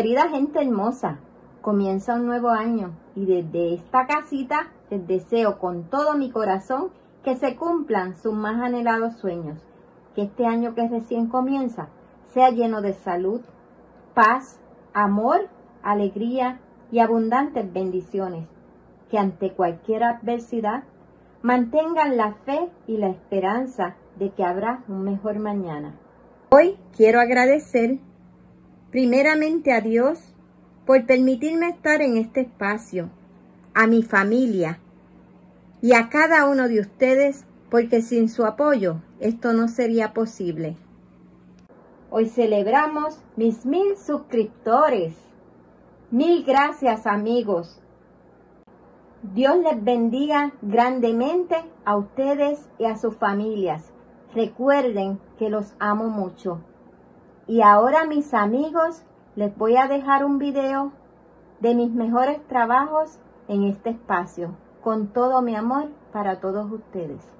Querida gente hermosa, comienza un nuevo año y desde esta casita les deseo con todo mi corazón que se cumplan sus más anhelados sueños. Que este año que recién comienza sea lleno de salud, paz, amor, alegría y abundantes bendiciones. Que ante cualquier adversidad mantengan la fe y la esperanza de que habrá un mejor mañana. Hoy quiero agradecer primeramente a Dios por permitirme estar en este espacio, a mi familia y a cada uno de ustedes, porque sin su apoyo esto no sería posible. Hoy celebramos mis 1000 suscriptores. Mil gracias, amigos. Dios les bendiga grandemente a ustedes y a sus familias. Recuerden que los amo mucho. Y ahora, mis amigos, les voy a dejar un video de mis mejores trabajos en este espacio, con todo mi amor para todos ustedes.